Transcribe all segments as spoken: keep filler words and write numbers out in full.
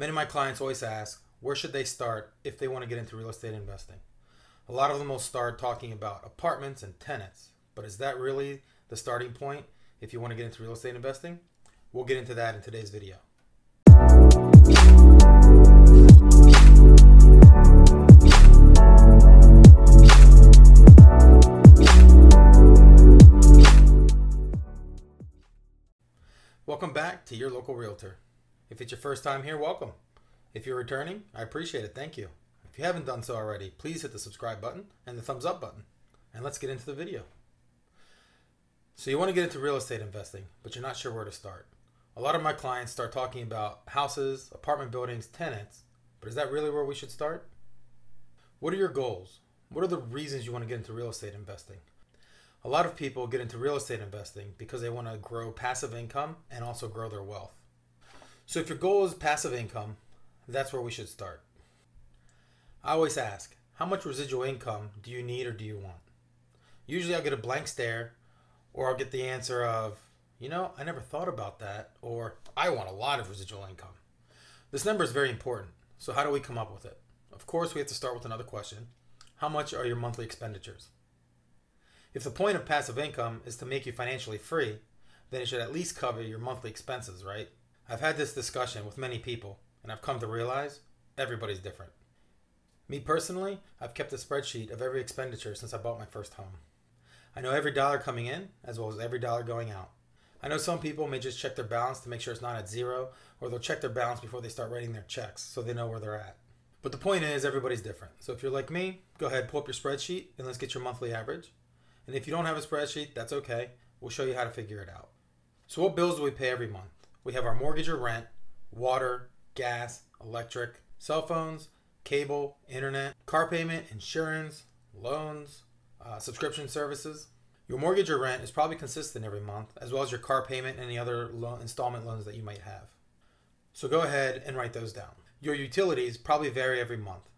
Many of my clients always ask, where should they start if they want to get into real estate investing? A lot of them will start talking about apartments and tenants, but is that really the starting point if you want to get into real estate investing? We'll get into that in today's video. Welcome back to Your Local Realtor. If it's your first time here, welcome. If you're returning, I appreciate it. Thank you. If you haven't done so already, please hit the subscribe button and the thumbs up button. And let's get into the video. So you want to get into real estate investing, but you're not sure where to start. A lot of my clients start talking about houses, apartment buildings, tenants, but is that really where we should start? What are your goals? What are the reasons you want to get into real estate investing? A lot of people get into real estate investing because they want to grow passive income and also grow their wealth. So if your goal is passive income, that's where we should start. I always ask, how much residual income do you need or do you want? Usually I'll get a blank stare, or I'll get the answer of, you know, I never thought about that, or I want a lot of residual income. This number is very important, so how do we come up with it? Of course, we have to start with another question. How much are your monthly expenditures? If the point of passive income is to make you financially free, then it should at least cover your monthly expenses, right? I've had this discussion with many people, and I've come to realize everybody's different. Me personally, I've kept a spreadsheet of every expenditure since I bought my first home. I know every dollar coming in as well as every dollar going out. I know some people may just check their balance to make sure it's not at zero, or they'll check their balance before they start writing their checks so they know where they're at. But the point is, everybody's different. So if you're like me, go ahead, pull up your spreadsheet and let's get your monthly average. And if you don't have a spreadsheet, that's okay. We'll show you how to figure it out. So what bills do we pay every month? We have our mortgage or rent, water, gas, electric, cell phones, cable, internet, car payment, insurance, loans, uh, subscription services. Your mortgage or rent is probably consistent every month, as well as your car payment and any other lo- installment loans that you might have. So go ahead and write those down. Your utilities probably vary every month.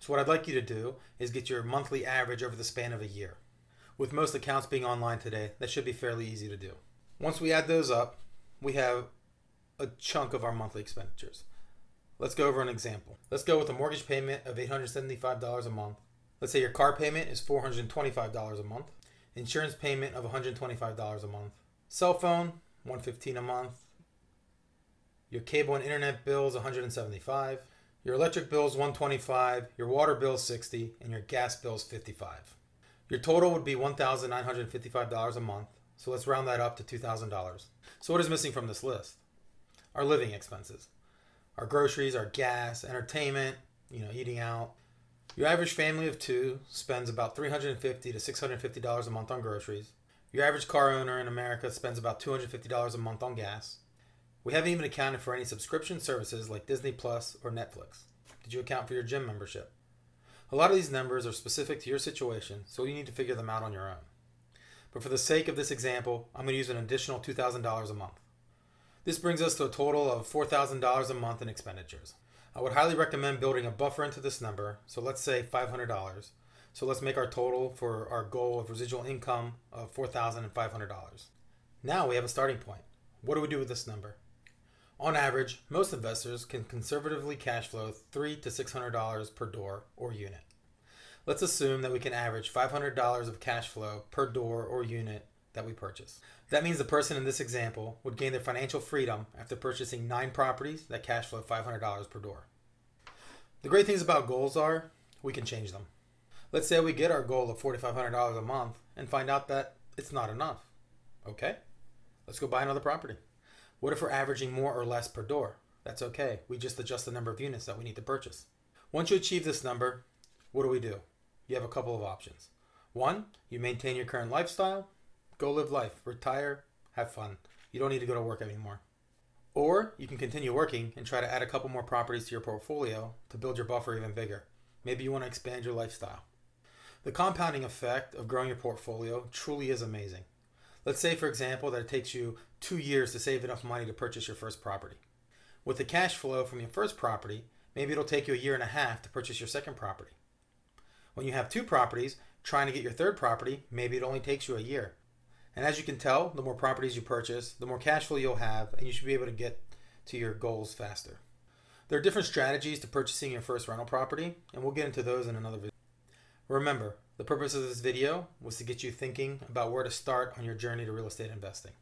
So what I'd like you to do is get your monthly average over the span of a year. With most accounts being online today, that should be fairly easy to do. Once we add those up, we have a chunk of our monthly expenditures. Let's go over an example. Let's go with a mortgage payment of eight hundred seventy-five dollars a month. Let's say your car payment is four hundred twenty-five dollars a month, insurance payment of one hundred twenty-five dollars a month, cell phone, one hundred fifteen dollars a month, your cable and internet bills, one hundred seventy-five dollars, your electric bills, one hundred twenty-five dollars, your water bills, sixty dollars, and your gas bills, fifty-five dollars. Your total would be one thousand nine hundred fifty-five dollars a month, so let's round that up to two thousand dollars. So what is missing from this list? Our living expenses. Our groceries, our gas, entertainment, you know, eating out. Your average family of two spends about three hundred fifty to six hundred fifty dollars a month on groceries. Your average car owner in America spends about two hundred fifty dollars a month on gas. We haven't even accounted for any subscription services like Disney Plus or Netflix. Did you account for your gym membership? A lot of these numbers are specific to your situation, so you need to figure them out on your own. But for the sake of this example, I'm going to use an additional two thousand dollars a month. This brings us to a total of four thousand dollars a month in expenditures. I would highly recommend building a buffer into this number, so let's say five hundred dollars. So let's make our total for our goal of residual income of four thousand five hundred dollars. Now we have a starting point. What do we do with this number? On average, most investors can conservatively cash flow three hundred to six hundred dollars per door or unit. Let's assume that we can average five hundred dollars of cash flow per door or unit that we purchase. That means the person in this example would gain their financial freedom after purchasing nine properties that cash flow five hundred dollars per door. The great things about goals are we can change them. Let's say we get our goal of four thousand five hundred dollars a month and find out that it's not enough. Okay, let's go buy another property. What if we're averaging more or less per door? That's okay. We just adjust the number of units that we need to purchase. Once you achieve this number, what do we do? You have a couple of options. One, you maintain your current lifestyle. Go live life, retire, have fun. You don't need to go to work anymore. Or you can continue working and try to add a couple more properties to your portfolio to build your buffer even bigger. Maybe you want to expand your lifestyle. The compounding effect of growing your portfolio truly is amazing. Let's say, for example, that it takes you two years to save enough money to purchase your first property. With the cash flow from your first property, maybe it'll take you a year and a half to purchase your second property. When you have two properties, trying to get your third property, maybe it only takes you a year. And as you can tell, the more properties you purchase, the more cash flow you'll have, and you should be able to get to your goals faster. There are different strategies to purchasing your first rental property, and we'll get into those in another video. Remember, the purpose of this video was to get you thinking about where to start on your journey to real estate investing.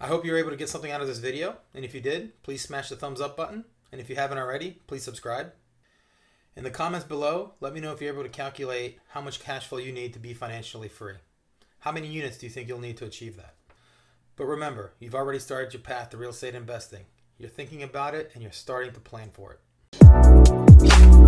I hope you were able to get something out of this video, and if you did, please smash the thumbs up button, and if you haven't already, please subscribe. In the comments below, let me know if you're able to calculate how much cash flow you need to be financially free. How many units do you think you'll need to achieve that? But remember, you've already started your path to real estate investing. You're thinking about it and you're starting to plan for it.